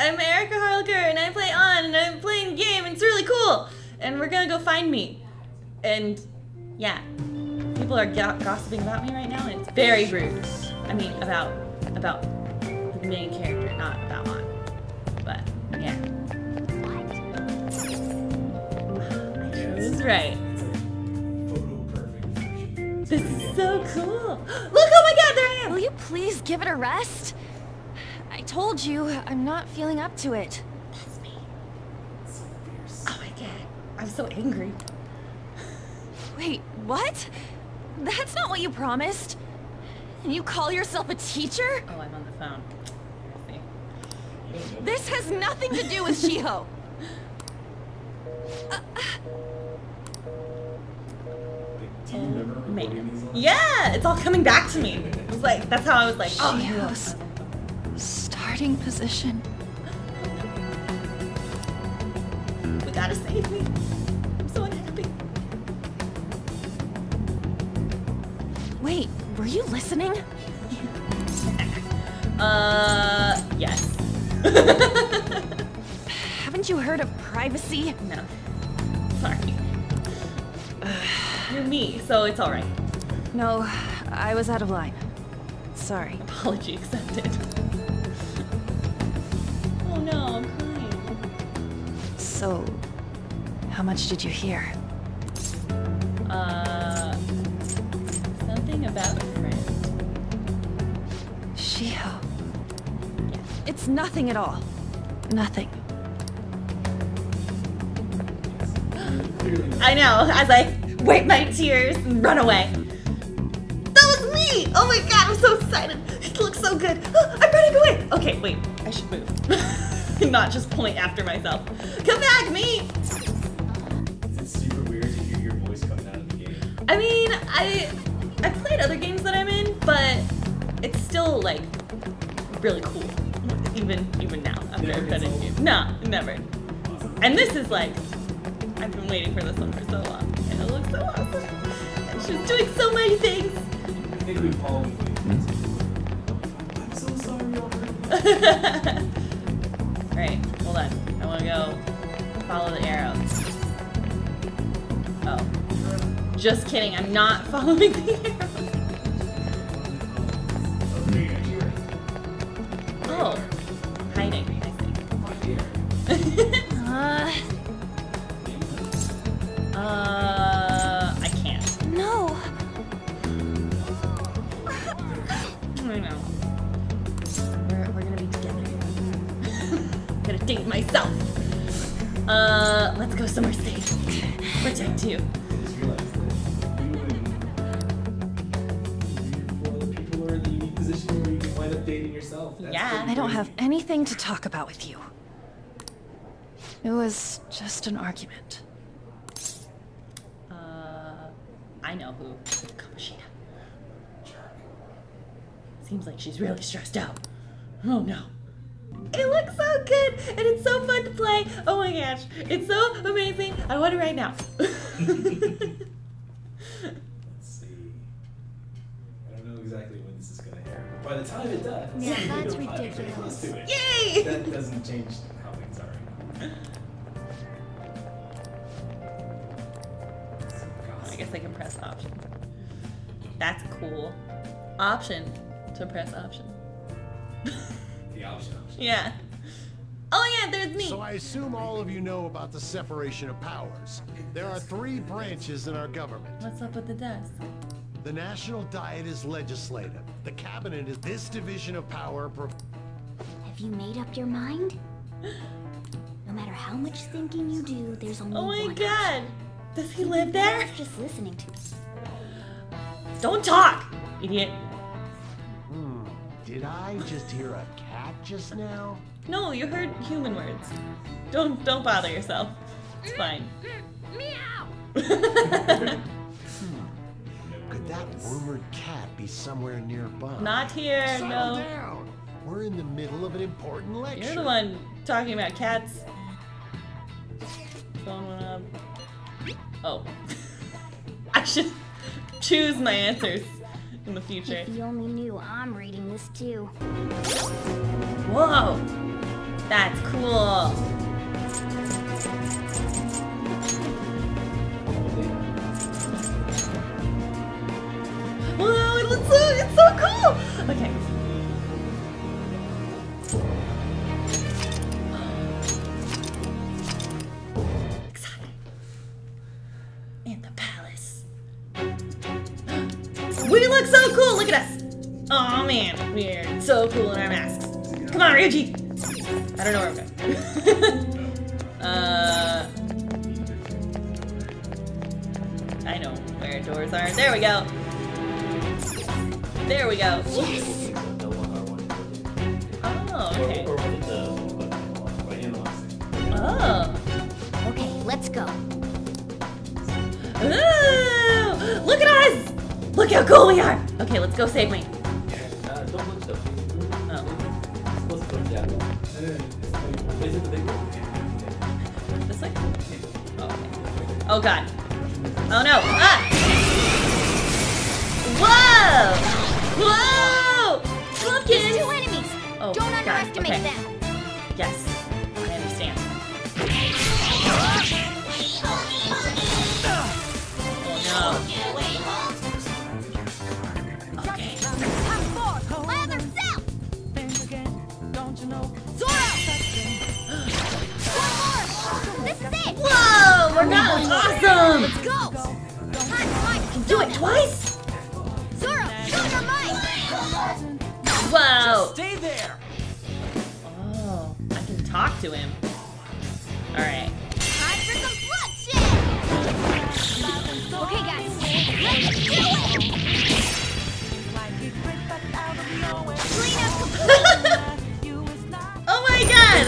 I'm Erika Harlacher, and I play On, and I'm playing the game, and it's really cool! And we're gonna go find me. And, yeah. People are gossiping about me right now, and it's very rude. I mean, about the main character, not about On. But, yeah. I was right. This is so cool! Look, oh my god, there I am! Will you please give it a rest? I told you, I'm not feeling up to it. That's me. So fierce. Oh my god, I'm so angry. Wait, what? That's not what you promised. And you call yourself a teacher? Oh, I'm on the phone. Let's see. This has nothing to do with Shiho. Yeah, it's all coming back to me. It was like, that's how I was like, oh, Shiho's starting position. We gotta save me. I'm so unhappy. Wait, were you listening? Yes. Haven't you heard of privacy? No. Sorry. You're me, so it's alright. No, I was out of line. Sorry. Apology accepted. Oh no, I'm crying. So, how much did you hear? Something about a friend. Shiho. Yes. It's nothing at all. Nothing. I know, as I wipe my tears and run away. That was me! Oh my god, I'm so excited! It looks so good! Oh, I'm running away! Okay, wait, I should move. Not just point after myself. Come back, me! It's super weird to hear your voice coming out of the game. I mean, I've played other games that I'm in, but it's still, like, really cool. Even now, after I've been in the game. No, never. Awesome. And this is, like, I've been waiting for this one for so long. And it looks so awesome. And she's doing so many things. I think we've all been waiting for. I'm so sorry, y'all. Alright, hold on. I want to go follow the arrows. Oh. Just kidding, I'm not following the arrows. Oh. Hiding, I think. I can't. No. I know. We're gonna be together. I'm gonna date myself. Let's go somewhere safe. Protect you. People are in the unique position where you can wind up dating yourself. Yeah. I don't have anything to talk about with you. It was just an argument. I know who. Kamoshida. Seems like she's really stressed out. Oh no. It looks so good and it's so fun to play. Oh my gosh. It's so amazing. I want it right now. Let's see. I don't know exactly when this is going to happen. By the time it does. Yeah, that's ridiculous. Yay! That doesn't change how things are right now. I guess I can press option. That's cool. Option to press option. The option. Yeah. Oh yeah, there's me. So I assume all of you know about the separation of powers. There are three branches in our government. What's up with the desk? The National Diet is legislative. The cabinet is this division of power. Have you made up your mind? No matter how much thinking you do, there's only one. Oh my god. Does he live there? Just listening to us. Don't talk, idiot. Did I just hear a cat just now? No, you heard human words. Don't bother yourself. It's fine. Meow. Could that rumored cat be somewhere nearby? Not here. Settle down. We're in the middle of an important lecture. You're the one talking about cats. Phone went up. Oh. I should choose my answers in the future. If you only knew I'm reading this too. Whoa! That's cool. Whoa, it looks so, it's so cool! Okay. So cool in our masks. Come on, Ryuji! I don't know where I'm going. I know where doors are. There we go! There we go. Yes! Oh, okay. Oh. Okay, let's go. Ooh, look at us! Look how cool we are! Okay, let's go save me. This way? Oh, okay. Oh god. Oh no! Ah! Whoa! Whoa! Pumpkins! Two enemies! Oh, don't underestimate them! Yes, I understand. Oh no. Okay. Top four! My other self! Things again, don't you know? Whoa! Morgana is awesome! Let's go! You can do it twice? Zora, show your mind! Whoa! Stay there! Oh, I can talk to him. Alright. Time for some bloodshed! Okay, guys. Let's do it! Oh my god!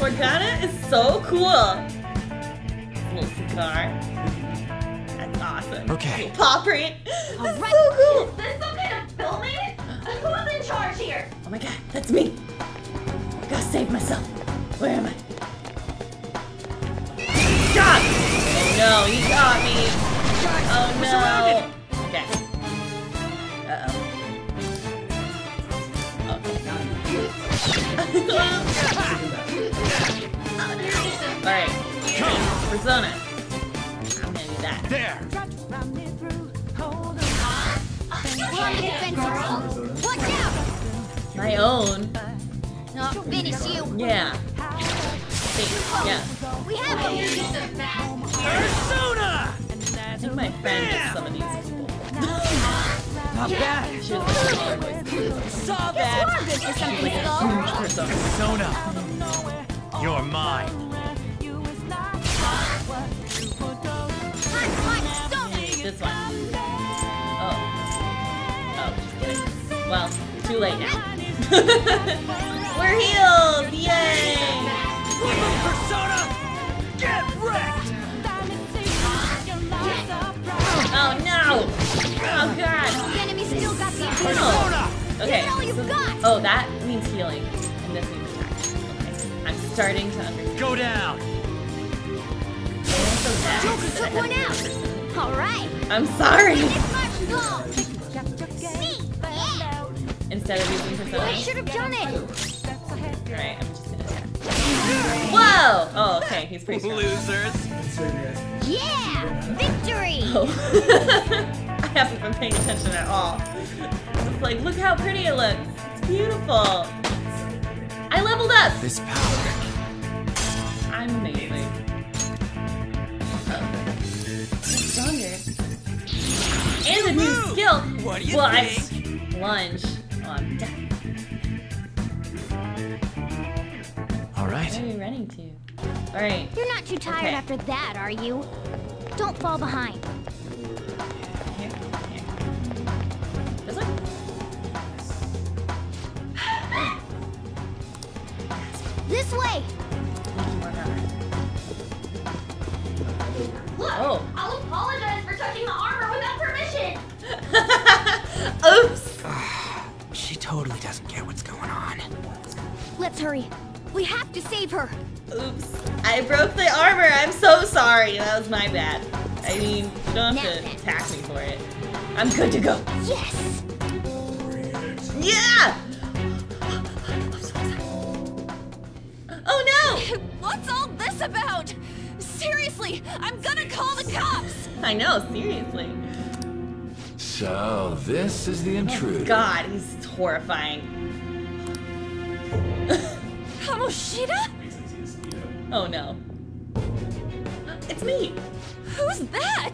Morgana is so cool! Cigar. That's awesome. Okay. Paw print. That's so cool. Is this some kind of filming? Who's in charge here? Oh my god, that's me. I gotta save myself. Where am I? Stop! Oh no, he got me. Oh no. Okay. Uh-oh. Okay. Alright. Persona. I'm gonna do that. There! Watch out! My own. Not finish you. Yeah. Yeah. We have them. Persona! I think my friend is some of these people. Not bad. She was saw that. This is something Persona. Persona. You're mine. This one. Oh. Oh, just kidding. Well, too late now. We're healed! Yay! Persona! Get wrecked! Oh no! Oh god! The enemy still got the Persona! Okay. Oh, that means healing. And this means attack. Okay. I'm starting to understand. Go down! Joker took one out! Alright. I'm sorry. Instead of using Persona. I should have done it. Alright, I'm just gonna attack. Whoa! Oh, okay, he's pretty strong. Losers. Yeah! Victory! Oh. I haven't been paying attention at all. It's like, look how pretty it looks. It's beautiful. I leveled up! This power. I'm amazing. And a new skill! What do you think? Lunge on deck. Alright. Where are you running to? Alright. You're not too tired after that, are you? Don't fall behind. Here, here. This one? This way! Look! Oh. I'll apologize for touching the armor without permission! Oops! She totally doesn't get what's going on. Let's hurry. We have to save her! Oops. I broke the armor! I'm so sorry! That was my bad. I mean, you don't have to attack me for it. I'm good to go. Yes! Yeah! I'm so excited. do? What's all this about? Seriously, I'm gonna call the cops! I know, seriously. So, this is the intruder. Oh God, he's horrifying. Kamoshida? Oh no. It's me! Who's that?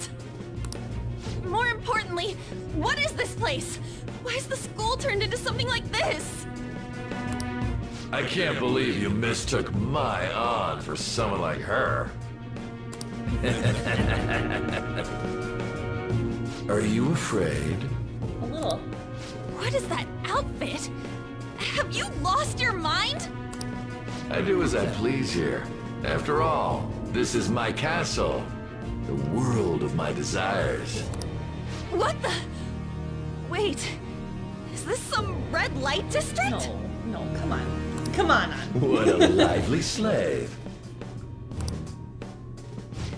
More importantly, what is this place? Why is the school turned into something like this? I can't believe you mistook my aunt for someone like her. Are you afraid? A little. What is that outfit? Have you lost your mind? I do as I please here. After all, this is my castle. The world of my desires. What the? Wait. Is this some red light district? No, no, come on. Come on. What a lively slave.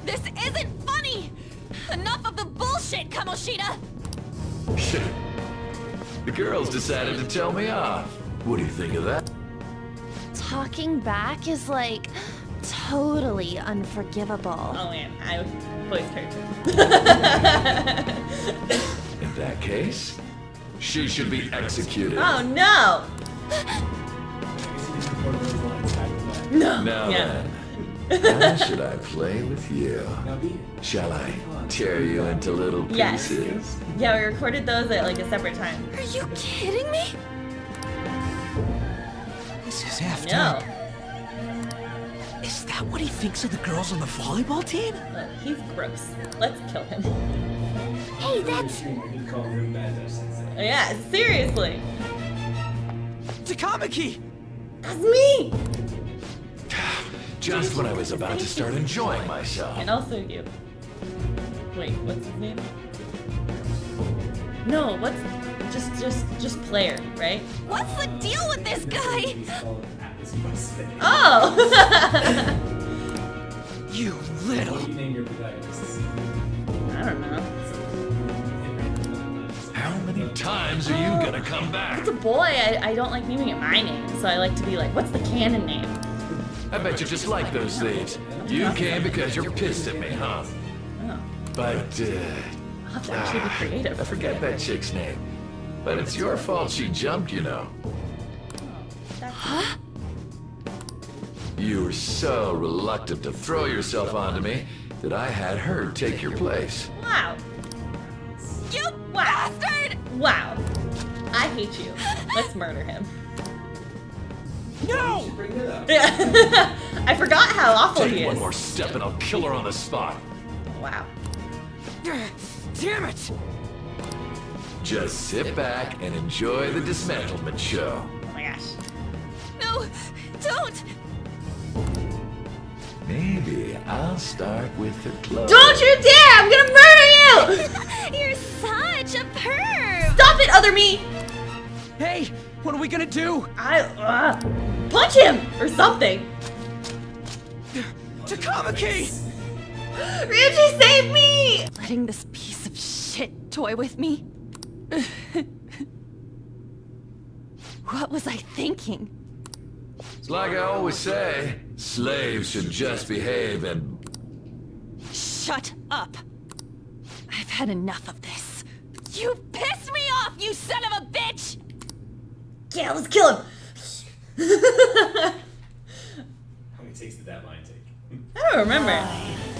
This isn't funny! Enough of the bullshit, Kamoshida! The girls decided to tell me off. What do you think of that? Talking back is like totally unforgivable. Oh man, I voiced her. In that case, she should be executed. Oh no! No. Now yeah. Then, how should I play with you? Shall I tear you into little pieces? Yes. Yeah, we recorded those at like a separate time. Are you kidding me? This is half time. No. Is that what he thinks of the girls on the volleyball team? Look, he's gross. Let's kill him. Hey, that's... Yeah, seriously. Takamaki! That's me! Just when I was about to start enjoying myself. And also you. Wait, what's his name? No, what's... Just player, right? What's the deal with this guy? Oh! You little. I don't know. How many times are you gonna come back? It's a boy. I don't like naming it my name, so I like to be like, what's the canon name? I bet you just like those things. You came because you're pissed at me, huh? Oh. But, I'll have to actually be creative. I forget that chick's name. But it's your fault she jumped, you know. Huh? You were so reluctant to throw yourself onto me that I had her take your place. Wow. You bastard! Wow. I hate you. Let's murder him. No! I forgot how awful he is. Take one more step and I'll kill her on the spot. Wow. Damn it! Just sit back and enjoy the dismantlement show. Oh my gosh. No, don't! Maybe I'll start with the clothes. Don't you dare! I'm gonna murder you! You're such a perv! Stop it, other me! Hey, what are we gonna do? I punch him or something. Takamaki! Ryuji, save me! Letting this piece of shit toy with me? What was I thinking? It's like I always say, slaves should just behave and... Shut up! I've had enough of this. You pissed me off, you son of a bitch! Yeah, let's kill him! How many takes did that line take? I don't remember.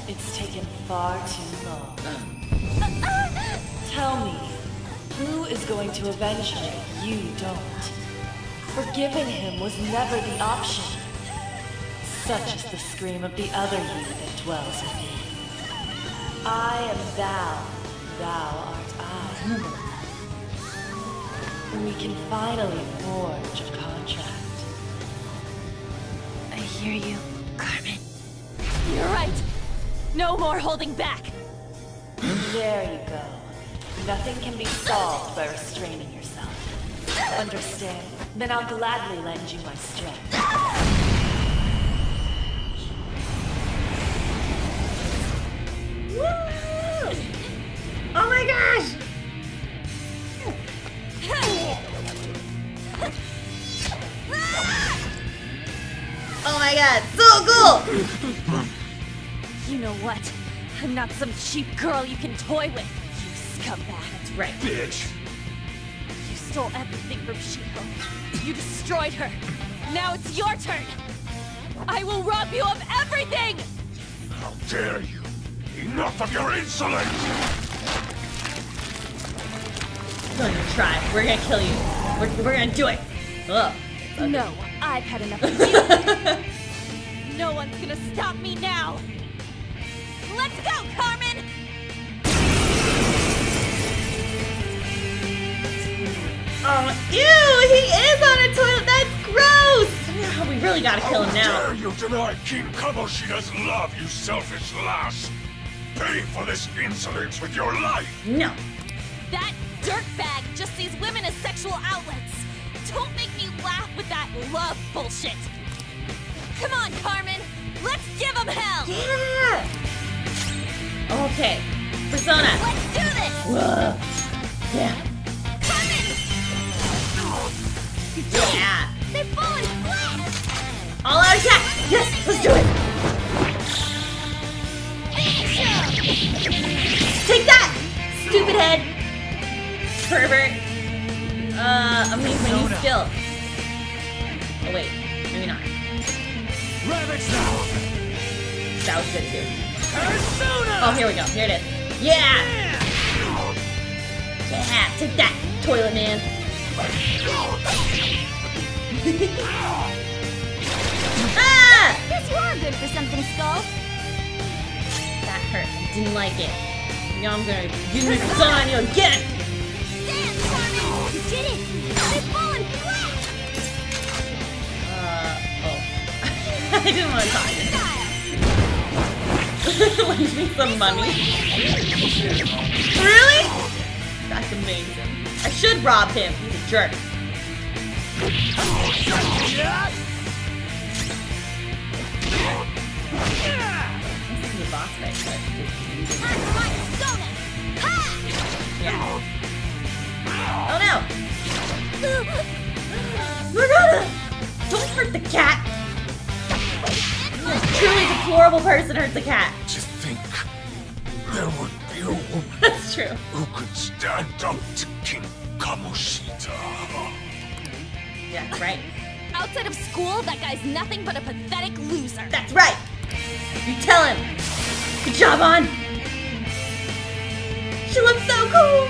It's taken far too long. Tell me, who is going to avenge her if you don't? Forgiving him was never the option. Such is the scream of the other you that dwells within. I am thou, thou art I. We can finally forge a contract. I hear you, Carmen. You're right. No more holding back. There you go. Nothing can be solved by restraining yourself. Understand? Then I'll gladly lend you my strength. Woo! Oh my gosh! Oh my god! So go, go! You know what? I'm not some cheap girl you can toy with, you scumbag. That's right. Bitch! You stole everything from Shiho. You destroyed her. Now it's your turn. I will rob you of everything! How dare you! Enough of your insolence! Don't even try. We're gonna kill you. We're gonna do it. Ugh. Okay. No, I've had enough of you. No one's gonna stop me now. Let's go, Carmen! Oh, ew! He is on a toilet. That's gross. We really gotta kill him now. How dare you deny King Kamoshida's love, you selfish lass! Pay for this insolence with your life. No. That dirtbag just sees women as sexual outlets. Don't make me laugh with that love bullshit! Come on, Carmen! Let's give him hell! Yeah! Okay. Persona! Let's do this! Whoa. Yeah. Carmen! Yeah! They've fallen flat! All out attack! Yes! Let's do it! Take that! Stupid head! Pervert! I'm gonna use my new skill. Oh wait, maybe not. Ravage now. That was good too. Persona. Oh, here we go. Here it is. Yeah. Yeah. Take that, toilet man. Ah! Guess you're good for something, Skull. That hurt. I didn't like it. Now I'm gonna use my persona on you again. You did it! They've fallen flat! Oh. I didn't want to talk. Lend me some money. Really? That's amazing. I should rob him. He's a jerk. This is the boss fight, but it's just easy. Yeah. Oh no! Morgana! Don't hurt the cat! This truly deplorable person hurts a cat. To think there would be a woman That's true. Who could stand up to King Kamoshida. Yeah, right. Outside of school, that guy's nothing but a pathetic loser. That's right! You tell him! Good job, On! She looks so cool!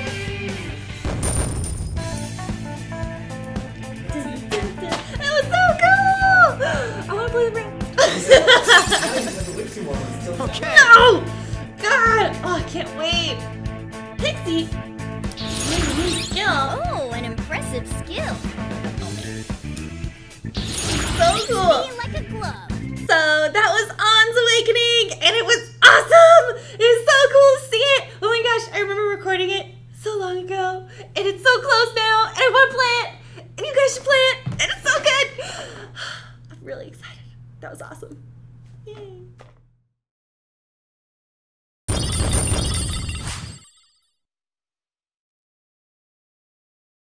Okay. No! God! Oh, I can't wait! Pixie! Skill! Oh, an impressive skill! So cool! Like a glove. So, that was On's Awakening! And it was awesome! It was so cool to see it! Oh my gosh, I remember recording it so long ago. And it's so close now! And I want to play it! And you guys should play it! And it's so good! I'm really excited. That was awesome. Yay!